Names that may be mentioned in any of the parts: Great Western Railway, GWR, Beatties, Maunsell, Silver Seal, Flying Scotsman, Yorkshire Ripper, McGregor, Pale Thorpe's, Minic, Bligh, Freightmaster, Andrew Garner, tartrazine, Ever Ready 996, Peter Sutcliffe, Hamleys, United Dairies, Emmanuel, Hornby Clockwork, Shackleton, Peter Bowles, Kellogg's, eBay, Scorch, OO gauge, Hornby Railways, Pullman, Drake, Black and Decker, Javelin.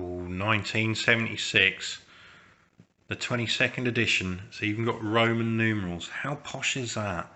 1976, the 22nd edition. So you've even got Roman numerals. How posh is that?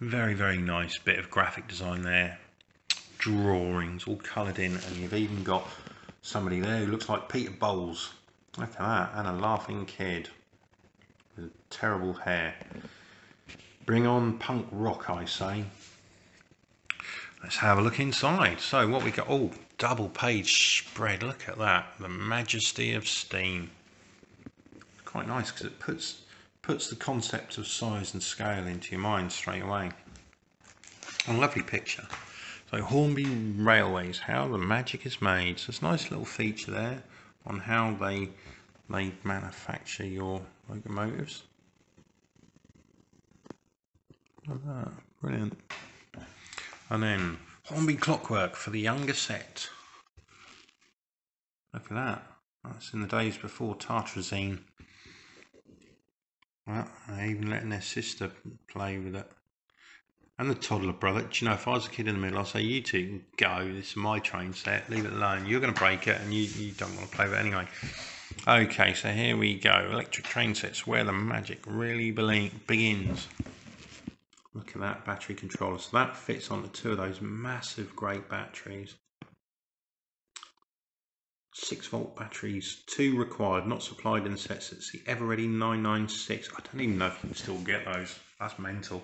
Very, very nice bit of graphic design there. Drawings all coloured in, and you've even got somebody there who looks like Peter Bowles. Look at that, and a laughing kid with terrible hair. Bring on punk rock, I say. Let's have a look inside. So what we got, oh, double page spread, look at that, the majesty of steam. Quite nice, because it puts the concept of size and scale into your mind straight away. A lovely picture. So Hornby Railways, how the magic is made. So it's a nice little feature there on how they manufacture your locomotives. Look at that, brilliant. And then Hornby Clockwork for the younger set. Look at that. That's in the days before tartrazine. Well, they're even letting their sister play with it. And the toddler brother. Do you know, if I was a kid in the middle, I'd say, you two, go. This is my train set. Leave it alone. You're going to break it, and you don't want to play with it anyway. Okay, so here we go. Electric train sets, where the magic really begins. Look at that battery controller. So that fits onto two of those massive great batteries. 6-volt batteries, 2 required, not supplied in the sets. It's the Ever Ready 996. I don't even know if you can still get those. That's mental.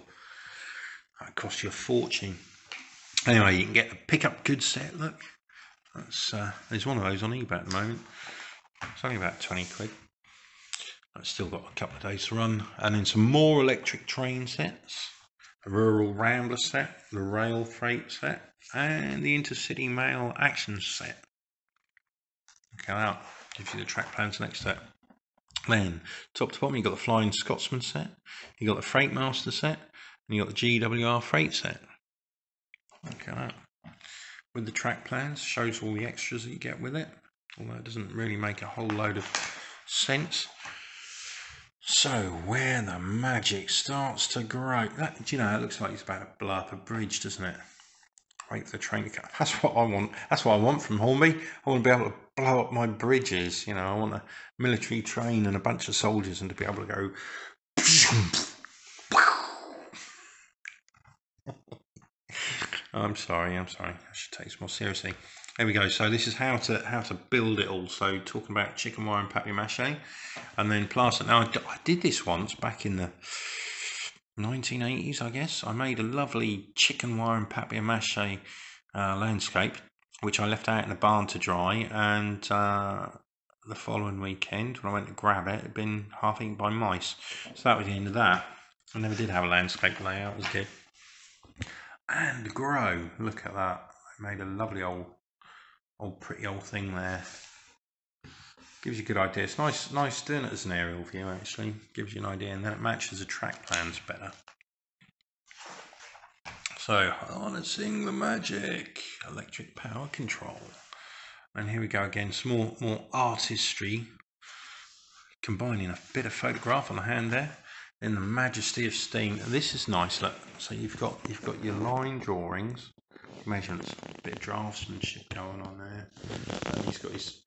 That costs you a fortune. Anyway, you can get the pickup goods set. Look, that's there's one of those on eBay at the moment. It's only about 20 quid. That's still got a couple of days to run. And then some more electric train sets. A rural rambler set, the rail freight set, and the intercity mail action set. Okay, that gives you the track plans next step. Then, top to bottom, you've got the Flying Scotsman set, you've got the Freightmaster set, and you've got the GWR freight set. Okay, that. With the track plans, shows all the extras that you get with it, although it doesn't really make a whole load of sense. So, where the magic starts to grow. That, do you know, it looks like it's about to blow up a bridge, doesn't it? Wait for the train to come. That's what I want. That's what I want from Hornby. I want to be able to blow up my bridges. You know, I want a military train and a bunch of soldiers and to be able to go. I'm sorry. I should take this more seriously. There we go. So this is how to build it all. So talking about chicken wire and papier-mâché, and then plaster. Now I did this once back in the 1980s, I guess. I made a lovely chicken wire and papier-mâché landscape, which I left out in the barn to dry. And the following weekend, when I went to grab it, it had been half eaten by mice. So that was the end of that. I never did have a landscape layout. It was good. And grow. Look at that. I made a lovely pretty old thing there. Gives you a good idea. It's nice doing it as an aerial view, actually. Gives you an idea, and then it matches the track plans better. So, harnessing the magic, electric power control. And here we go again, some more artistry. Combining a bit of photograph on the hand there. Then the majesty of steam. This is nice, look. So you've got your line drawings. Measurements, a bit of draftsmanship going on there. And he's got his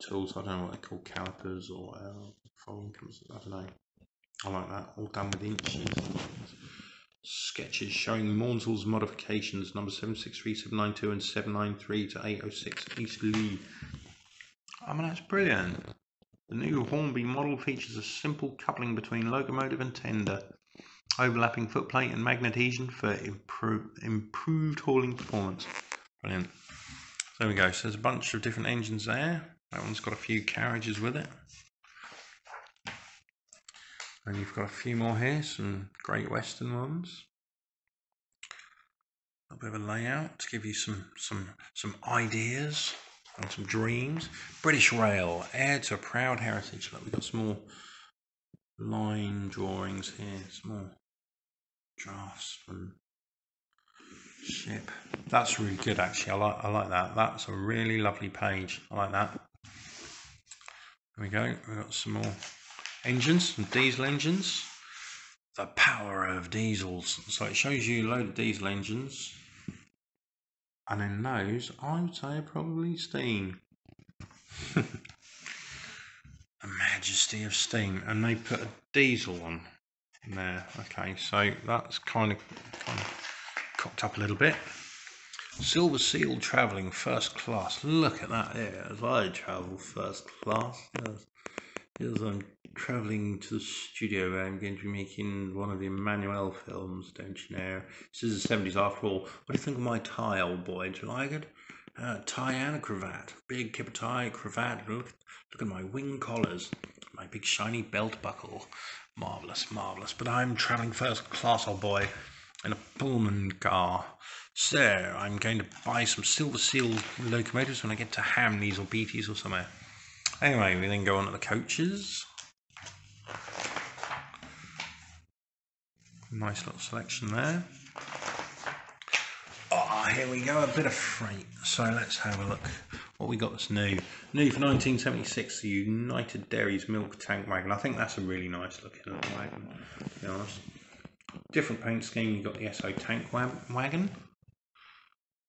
tools, I don't know what they're called, calipers or following compass, I don't know. I like that, all done with inches. Sketches showing Maunsell's modifications, number 763, 792 and 793 to 806 East Lee. I mean, that's brilliant. The new Hornby model features a simple coupling between locomotive and tender. Overlapping footplate and magnet adhesion for improved hauling performance. Brilliant. So there we go. So there's a bunch of different engines there. That one's got a few carriages with it. And you've got a few more here, some Great Western ones. A bit of a layout to give you some ideas and some dreams. British Rail, heir to a proud heritage. Look, we've got some more line drawings here, some more draftsmanship. That's really good, actually. I like that. That's a really lovely page. I like that. There we go. We've got some more engines, some diesel engines. The power of diesels. So it shows you a load of diesel engines. And in those, I would say probably steam. The majesty of steam, and they put a diesel on there. Okay, so that's kind of cocked up a little bit. Silver Seal travelling first class. Look at that here, as I travel first class. Yes. Yes, I'm travelling to the studio where I'm going to be making one of the Emmanuel films, don't you know? This is the 70s after all. What do you think of my tie, old boy? Do you like it? Tie and a cravat. Big kipper tie, cravat. Look at my wing collars. My big shiny belt buckle. Marvellous, marvellous. But I'm travelling first class, old boy, in a Pullman car. So I'm going to buy some Silver Seal locomotives when I get to Hamleys or Beatties or somewhere. Anyway, we then go on to the coaches. Nice little selection there. Oh, here we go, a bit of freight. So let's have a look. What we got that's new. New for 1976, the United Dairies milk tank wagon. I think that's a really nice looking little wagon, to be honest. Different paint scheme, you've got the SO tank wagon.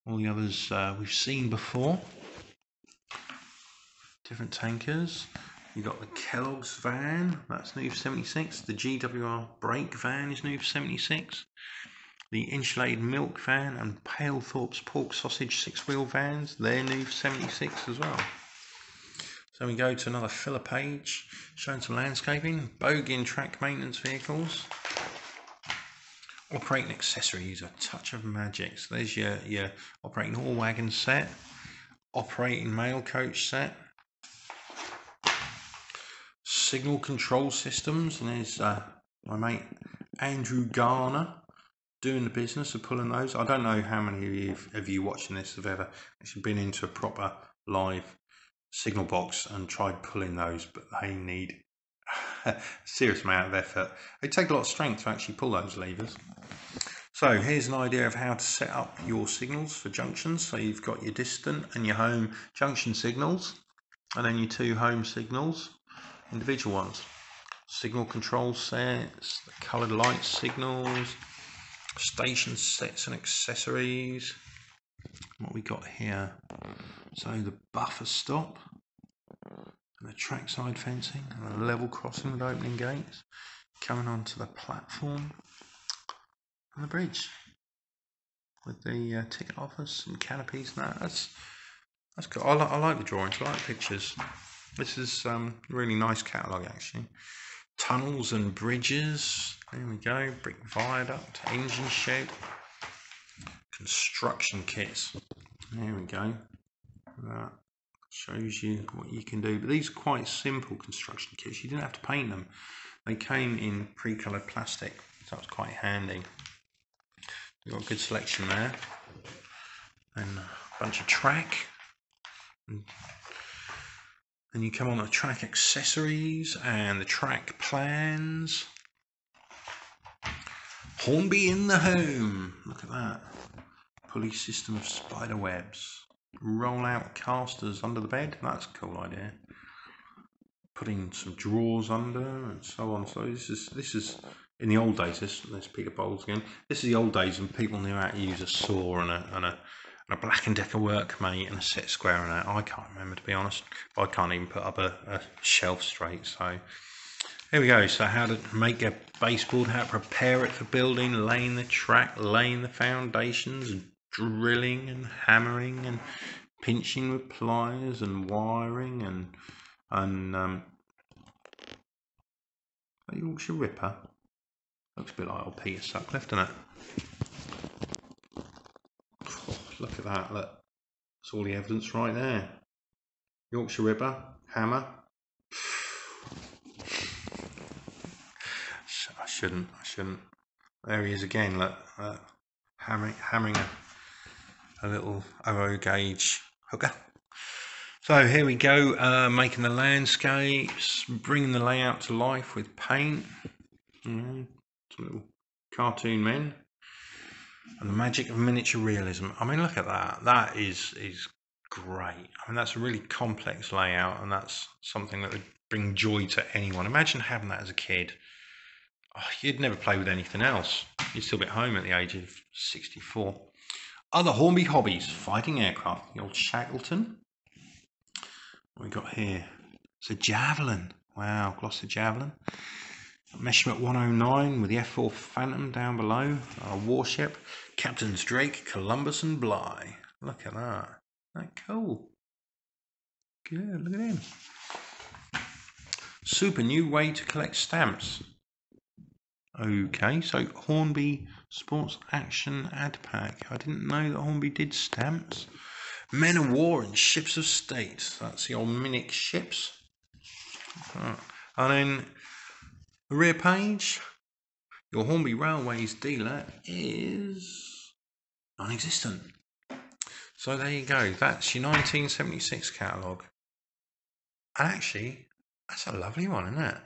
All the others we've seen before. Different tankers. You've got the Kellogg's van, that's new for 76. The GWR brake van is new for 76. The insulated milk van and Pale Thorpe's pork sausage 6-wheel vans, they're new for 76 as well. So we go to another filler page, showing some landscaping, bogie and track maintenance vehicles. Operating accessories, a touch of magic. So there's your operating all wagon set, operating mail coach set. Signal control systems, and there's my mate Andrew Garner doing the business of pulling those. I don't know how many of you watching this have ever actually been into a proper live signal box and tried pulling those, but they need a serious amount of effort. They take a lot of strength to actually pull those levers. So here's an idea of how to set up your signals for junctions. So you've got your distant and your home junction signals, and then your two home signals. Individual ones, signal control sets, the coloured light signals, station sets and accessories. What we got here, so the buffer stop, and the trackside fencing, and the level crossing with opening gates, coming onto the platform, and the bridge with the ticket office and canopies. And that's cool. I like the drawings, I like pictures. This is a really nice catalogue actually. Tunnels and bridges, there we go, brick viaduct, engine shed, construction kits, there we go. That shows you what you can do, but these are quite simple construction kits, you didn't have to paint them. They came in pre-coloured plastic, so that was quite handy. We've got a good selection there, and a bunch of track. Then you come on to track accessories and the track plans. Hornby in the home. Look at that. Pulley system of spider webs. Roll out casters under the bed. That's a cool idea. Putting some drawers under and so on. So this is in the old days. This Peter Bowles again. This is the old days when people knew how to use a saw and a Black and Decker workmate and a set square and that. I can't remember, to be honest. I can't even put up a shelf straight. So here we go. So how to make a baseboard, how to prepare it for building, laying the track, laying the foundations, and drilling and hammering and pinching with pliers and wiring and a Yorkshire Ripper. Looks a bit like old Peter Sutcliffe, doesn't it? Look at that, look. That's all the evidence right there. Yorkshire Ripper, hammer. I shouldn't. There he is again, look. Hammering a little OO gauge hooker. So here we go, making the landscapes, bringing the layout to life with paint. Some little cartoon men. And the magic of miniature realism. I mean, look at that. That is great. I mean, that's a really complex layout, and that's something that would bring joy to anyone. Imagine having that as a kid. Oh, you'd never play with anything else. You'd still be at home at the age of 64. Other Hornby hobbies. Fighting aircraft. The old Shackleton. What we got here? It's a Javelin. Wow, gloss of Javelin. Measurement 109 with the F4 Phantom down below. Our warship. Captains Drake, Columbus and Bligh. Look at that. Isn't that cool? Good, look at him. Super new way to collect stamps. Okay, so Hornby Sports Action Ad Pack. I didn't know that Hornby did stamps. Men of War and Ships of State. That's the old Minic ships. And then the rear page. Your Hornby Railways dealer is non-existent. So there you go. That's your 1976 catalogue. Actually, that's a lovely one, isn't it?